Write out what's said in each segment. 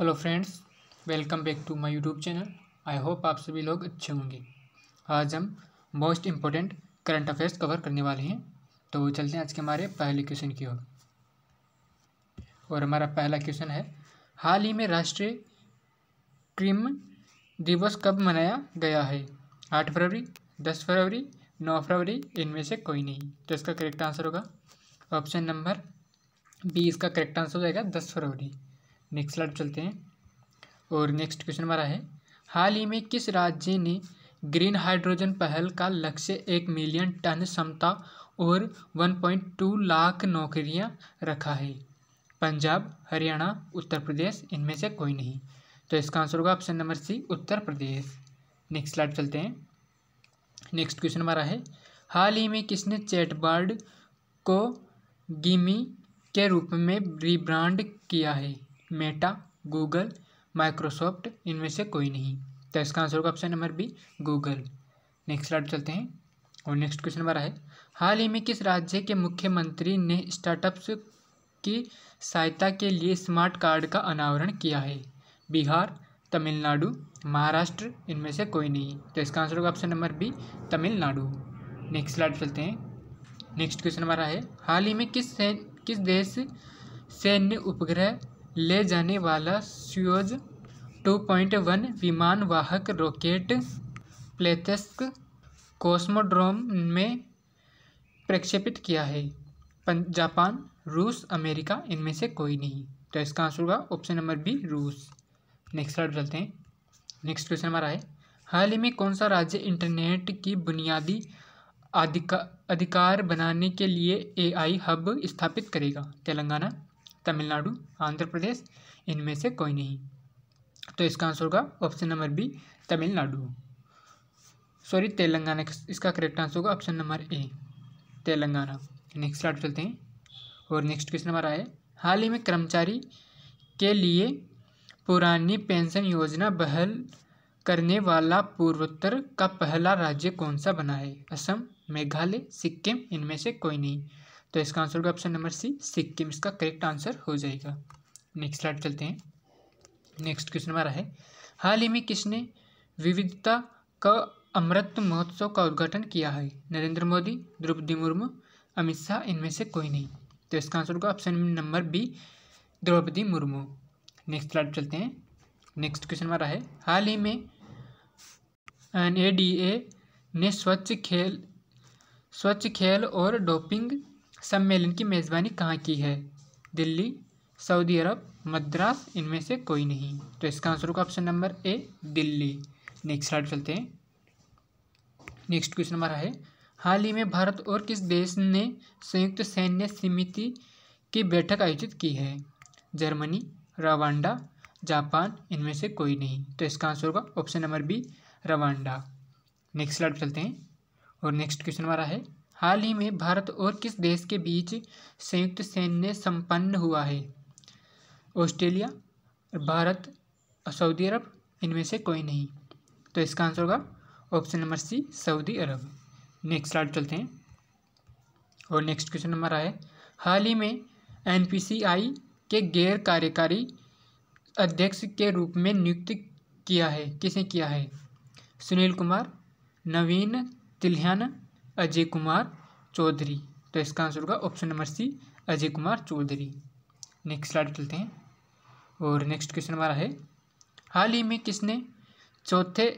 Hello friends, welcome back to my YouTube channel. I hope आप सभी लोग अच्छे होंगे। आज हम most important current affairs cover करने वाले हैं, तो चलते हैं आज के हमारे पहले क्वेश्चन की ओर। और हमारा पहला क्वेश्चन है, हाल ही में राष्ट्रीय कृमि दिवस कब मनाया गया है? 8 फरवरी, 10 फरवरी, 9 फरवरी, इनमें से कोई नहीं। तो इसका करेक्ट आंसर होगा ऑप्शन नंबर बी, इसका करेक्ट आंसर हो जाएगा 10 फरवरी। नेक्स्ट स्लाइड चलते हैं। और नेक्स्ट क्वेश्चन हमारा है, हाल ही में किस राज्य ने ग्रीन हाइड्रोजन पहल का लक्ष्य 1 मिलियन टन क्षमता और 1.2 लाख नौकरियां रखा है? पंजाब, हरियाणा, उत्तर प्रदेश, इनमें से कोई नहीं। तो इसका आंसर होगा option number C, Uttar Pradesh. Next slide चलते हैं। नेक्स्ट क्वेश्चन हमारा है, हाल ही में किसने चैटबॉट को गिमी के रूप में रिब्रांड किया है? मेटा, गूगल, माइक्रोसॉफ्ट, इनमें से कोई नहीं। तो इसका आंसर होगा option number B, Google. Next slide चलते हैं। और नेक्स्ट क्वेश्चन हमारा है, हाल ही में किस राज्य के मुख्यमंत्री ने स्टार्टअप्स की सहायता के लिए स्मार्ट कार्ड का अनावरण किया है? बिहार, तमिलनाडु, महाराष्ट्र, इनमें से कोई नहीं। तो इसका आंसर होगा option number B, Tamil Nadu. Next slide चलते हैं। नेक्स्ट क्वेश्चन हमारा है, हाल ही में किस देश सैन्य उपग्रह ले जाने वाला सोयूज 2.1 विमान वाहक रॉकेट प्लेतस्क कोस्मोड्रोम में प्रक्षेपित किया है? जापान, रूस, अमेरिका, इनमें से कोई नहीं। तो इसका आंसर होगा ऑप्शन नंबर बी, रूस। नेक्स्ट स्लाइड चलते हैं। नेक्स्ट क्वेश्चन हमारा है, हाल ही में कौन सा राज्य इंटरनेट की बुनियादी अधिकार बनाने के लिए AI हब स्थापित करेगा? तेलंगाना, तमिलनाडु, आंध्र प्रदेश, इनमें से कोई नहीं। तो इसका आंसर होगा ऑप्शन नंबर बी, तेलंगाना। इसका करेक्ट आंसर होगा option number A, Telangana. Next slide चलते हैं। और नेक्स्ट क्वेश्चन हमारा है, हाल ही में कर्मचारी के लिए पुरानी पेंशन योजना बहाल करने वाला पूर्वोत्तर का पहला राज्य कौन सा बना है? असम, मेघालय, सिक्किम, इनमें से कोई नहीं। तो इसका आंसर होगा ऑप्शन नंबर सी, सिक्किम। इसका करेक्ट आंसर हो जाएगा। नेक्स्ट स्लाइड चलते हैं। नेक्स्ट क्वेश्चन हमारा है, हाल ही में किसने विविधता का अमृत महोत्सव का उद्घाटन किया है? नरेंद्र मोदी, द्रौपदी मुर्मू, अमित शाह, इनमें से कोई नहीं। तो इसका आंसर होगा option number B, Droupadi Murmu. Next slide चलते हैं। नेक्स्ट क्वेश्चन हमारा है, हाल ही में NADA ने स्वच्छ खेल और डोपिंग सम्मेलन की मेज़बानी कहाँ की है? दिल्ली, सऊदी अरब, मद्रास, इनमें से कोई नहीं। तो इसका आंसर होगा option number A, Delhi. Next slide चलते हैं। नेक्स्ट क्वेश्चन हमारा है, हाल ही में भारत और किस देश ने संयुक्त सैन्य समिति की बैठक आयोजित की है? जर्मनी, रवांडा, जापान, इनमें से कोई नहीं। तो इसका आंसर होगा option number B, Rwanda. Next slide चलते हैं। और नेक्स्ट क्वेश्चन हमारा है, हाल ही में भारत और किस देश के बीच संयुक्त सैन्य संपन्न हुआ है? ऑस्ट्रेलिया, भारत, सऊदी अरब, इनमें से कोई नहीं। तो इसका आंसर होगा ऑप्शन नंबर सी, सऊदी अरब। नेक्स्ट स्लाइड चलते हैं। और नेक्स्ट क्वेश्चन हमारा है, हाल ही में NPCI के गैर कार्यकारी अध्यक्ष के रूप में नियुक्त किया है, किसने किया है? सुनील कुमार, नवीन तिलहन, अजय कुमार चौधरी। तो इसका आंसर होगा option number C, Ajay Kumar Chaudhary. Next slide चलते हैं। और नेक्स्ट क्वेश्चन हमारा है, हाल ही में किसने चौथे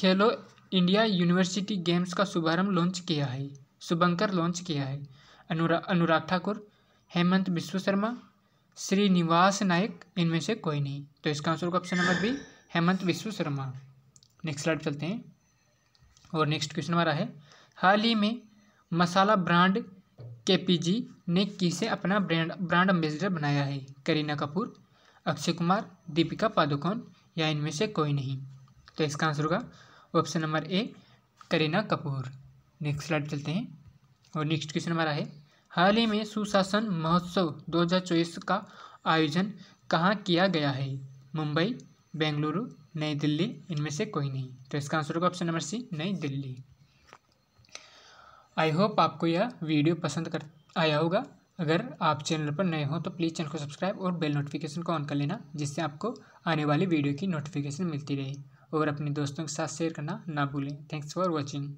खेलो इंडिया यूनिवर्सिटी गेम्स का शुभारंभ लॉन्च किया है? शुभंकर लॉन्च किया है। अनुराग ठाकुर, हेमंत विश्व शर्मा, श्रीनिवास नायक, इनमें से कोई नहीं। तो इसका आंसर होगा ऑप्शन नंबर बी, हेमंत विश्व शर्मा। नेक्स्ट स्लाइड चलते हैं। और नेक्स्ट क्वेश्चन हमारा है, हाल ही में मसाला ब्रांड KPG ने किसे अपना ब्रांड एम्बेसडर बनाया है? करीना कपूर, अक्षय कुमार, दीपिका पादुकोण, या इनमें से कोई नहीं। तो इसका आंसर होगा option number A, Kareena Kapoor. Next slide चलते हैं। और नेक्स्ट क्वेश्चन हमारा है, हाल ही में सुशासन महोत्सव 2024 का आयोजन कहाँ किया गया है? मुंबई, बेंगलुरु, नई दिल्ली, इनमें से कोई नहीं। तो इसका आंसर होगा ऑप्शन नंबर सी, नई दिल्ली। आई होप आपको यह वीडियो पसंद आया होगा। अगर आप चैनल पर नए हो तो प्लीज़ चैनल को सब्सक्राइब और बेल नोटिफिकेशन को ऑन कर लेना, जिससे आपको आने वाली वीडियो की नोटिफिकेशन मिलती रहे और अपने दोस्तों के साथ शेयर करना ना भूलें। Thanks for watching.